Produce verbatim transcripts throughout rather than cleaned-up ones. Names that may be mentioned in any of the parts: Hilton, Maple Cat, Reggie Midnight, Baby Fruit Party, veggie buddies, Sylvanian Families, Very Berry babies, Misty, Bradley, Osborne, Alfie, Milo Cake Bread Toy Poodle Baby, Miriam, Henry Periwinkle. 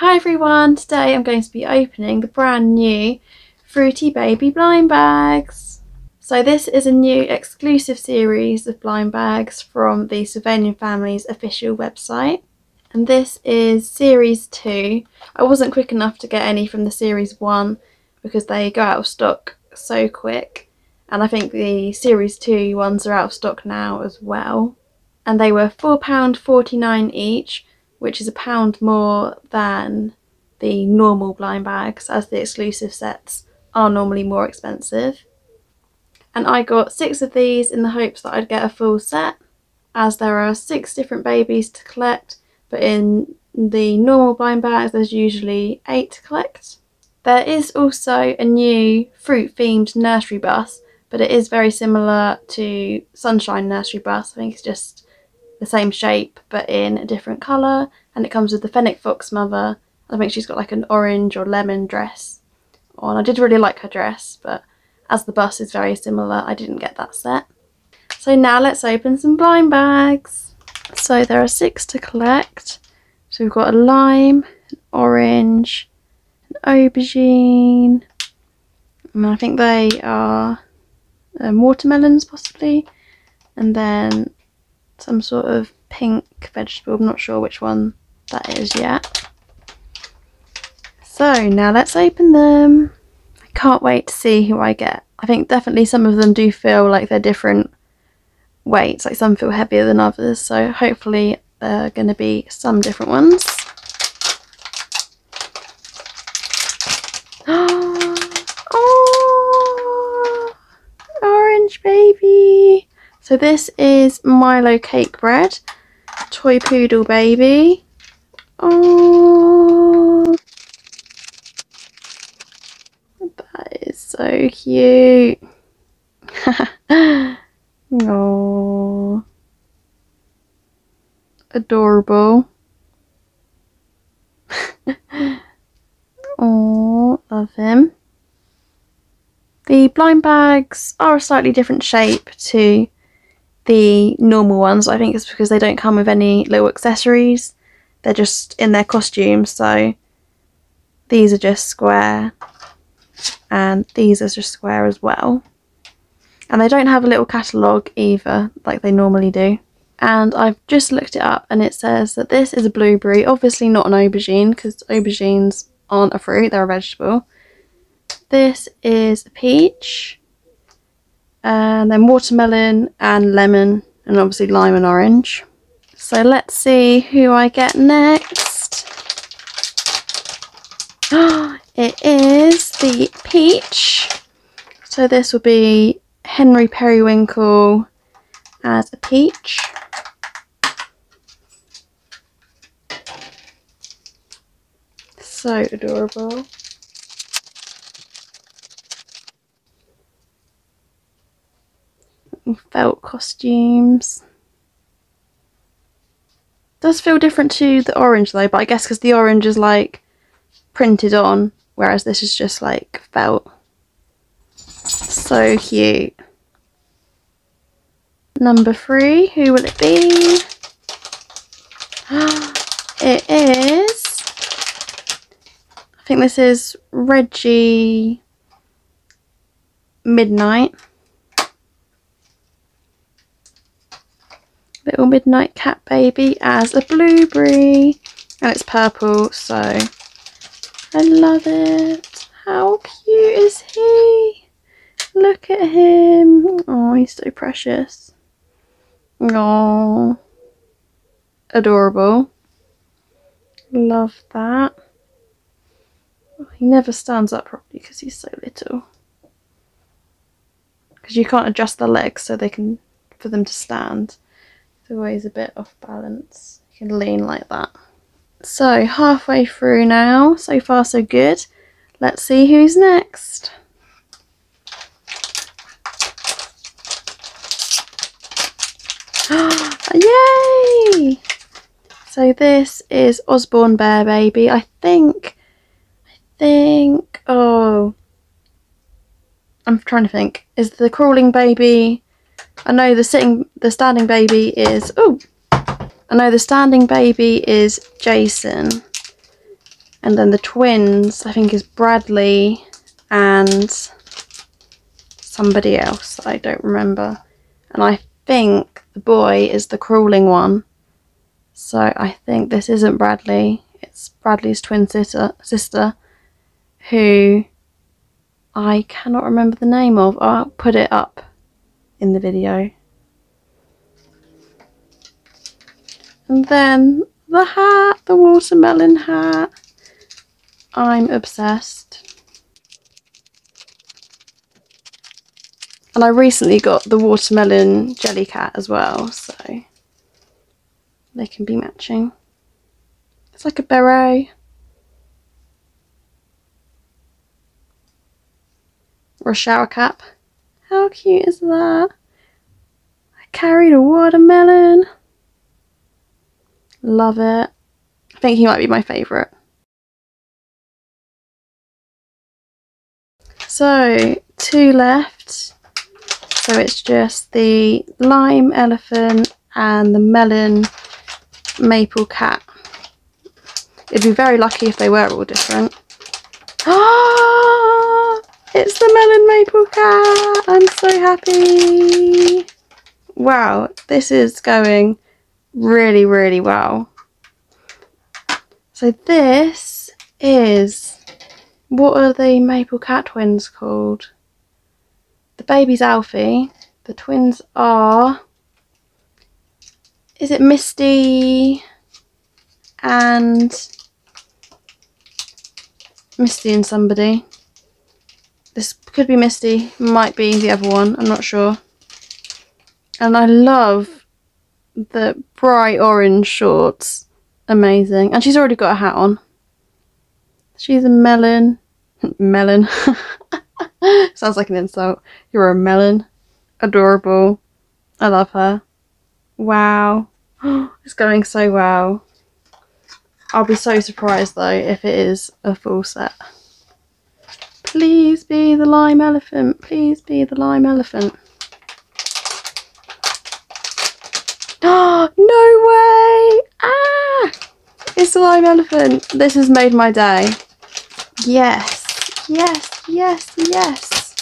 Hi everyone, today I'm going to be opening the brand new Fruity Baby blind bags. So this is a new exclusive series of blind bags from the Sylvanian Families official website. And this is series two. I wasn't quick enough to get any from the series one because they go out of stock so quick. And I think the series two ones are out of stock now as well. And they were four pounds forty-nine each, which is a pound more than the normal blind bags, as the exclusive sets are normally more expensive. And I got six of these in the hopes that I'd get a full set, as there are six different babies to collect, but in the normal blind bags there's usually eight to collect. There is also a new fruit themed nursery bus, but it is very similar to Sunshine Nursery Bus. I think it's just the same shape but in a different colour, and it comes with the fennec fox mother. I think she's got like an orange or lemon dress on. I did really like her dress, but as the bus is very similar I didn't get that set. So now let's open some blind bags. So there are six to collect. So we've got a lime, an orange, an aubergine, and I think they are um, watermelons possibly, and then some sort of pink vegetable. I'm not sure which one that is yet. So now let's open them. I can't wait to see who I get. I think definitely some of them do feel like they're different weights, like some feel heavier than others, so hopefully there are going to be some different ones. Oh, orange baby! So this is Milo Cake Bread Toy Poodle Baby. Oh, that is so cute. Oh, adorable. Oh, love him. The blind bags are a slightly different shape to the normal ones. I think it's because they don't come with any little accessories, they're just in their costumes. So these are just square and these are just square as well, and they don't have a little catalogue either like they normally do. And I've just looked it up and it says that this is a blueberry, obviously not an aubergine because aubergines aren't a fruit, they're a vegetable. This is a peach, and then watermelon and lemon, and obviously lime and orange. So let's see who I get next. It is the peach. So this will be Henry Periwinkle as a peach. So adorable. Felt costumes. Does feel different to the orange though, but I guess because the orange is like printed on, whereas this is just like felt. So cute. Number three, who will it be? It is, I think this is Reggie Midnight. Little Midnight Cat Baby as a blueberry, and it's purple, so I love it. How cute is he? Look at him. Oh, he's so precious. Oh, adorable. Love that. Oh, he never stands up properly because he's so little, because you can't adjust the legs so they can for them to stand. Always a bit off balance. You can lean like that. So halfway through now, so far so good. Let's see who's next. Yay! So this is Osborne Bear Baby. I think I think oh I'm trying to think. Is the crawling baby, I know the sitting, the standing baby is, oh, I know the standing baby is Jason, And then the twins, I think, is Bradley and somebody else that I don't remember. And I think the boy is the crawling one. So I think this isn't Bradley. It's Bradley's twin sister, sister who I cannot remember the name of. I'll put it up in the video. And then the hat, the watermelon hat. I'm obsessed. And I recently got the watermelon jelly cat as well, so they can be matching. It's like a beret. Or a shower cap. How cute is that? I carried a watermelon. Love it. I think he might be my favourite. So, two left. So it's just the lime elephant and the melon maple cat. It'd be very lucky if they were all different. Ah! It's the melon maple cat! I'm so happy! Wow, this is going really, really well. So this is, what are the maple cat twins called? The baby's Alfie. The twins are, is it Misty and Misty and somebody? This could be Misty, might be the other one, I'm not sure. And I love the bright orange shorts, amazing. And she's already got a hat on. She's a melon. Melon. Sounds like an insult. You're a melon. Adorable. I love her. Wow. It's going so well. I'll be so surprised though if it is a full set. Please be the lime elephant. Please be the lime elephant. Oh, no way! Ah! It's the lime elephant. This has made my day. Yes. Yes, yes, yes.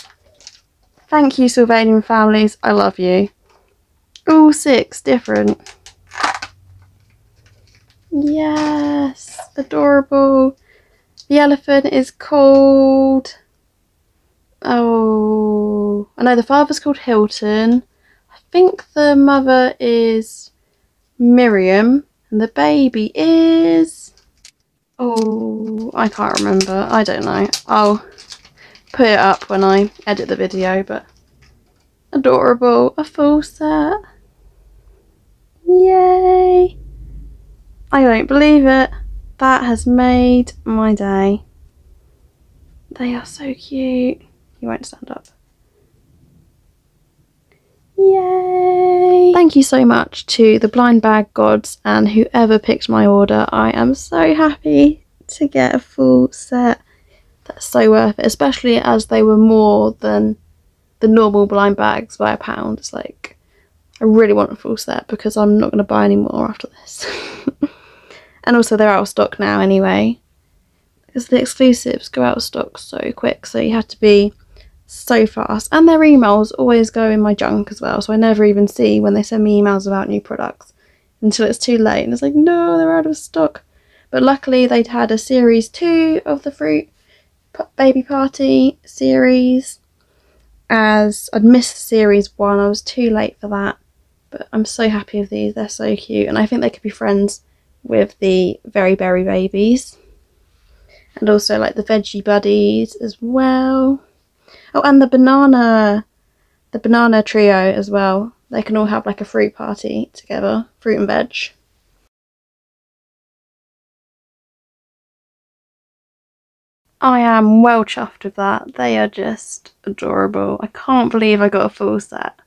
Thank you, Sylvanian Families. I love you. All six different. Yes. Adorable. The elephant is called, oh, I know the father's called Hilton. I think the mother is Miriam and the baby is, oh, I can't remember. I don't know. I'll put it up when I edit the video, but adorable. A full set. Yay. I don't believe it. That has made my day. They are so cute. You won't stand up. Yay! Thank you so much to the blind bag gods and whoever picked my order. I am so happy to get a full set. That's so worth it, especially as they were more than the normal blind bags by a pound. It's like, I really want a full set because I'm not going to buy any more after this. And also they're out of stock now anyway, because the exclusives go out of stock so quick, so you have to be so fast. And their emails always go in my junk as well, so I never even see when they send me emails about new products until it's too late and it's like, no, they're out of stock. But luckily they'd had a series two of the fruit baby party series, as I'd missed series one. I was too late for that, but I'm so happy with these. They're so cute, and I think they could be friends with the Very Berry Babies, and also like the Veggie Buddies as well. Oh, and the banana the banana trio as well. They can all have like a fruit party together, fruit and veg. I am well chuffed with that. They are just adorable. I can't believe I got a full set,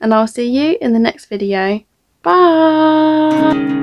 and I'll see you in the next video. Bye.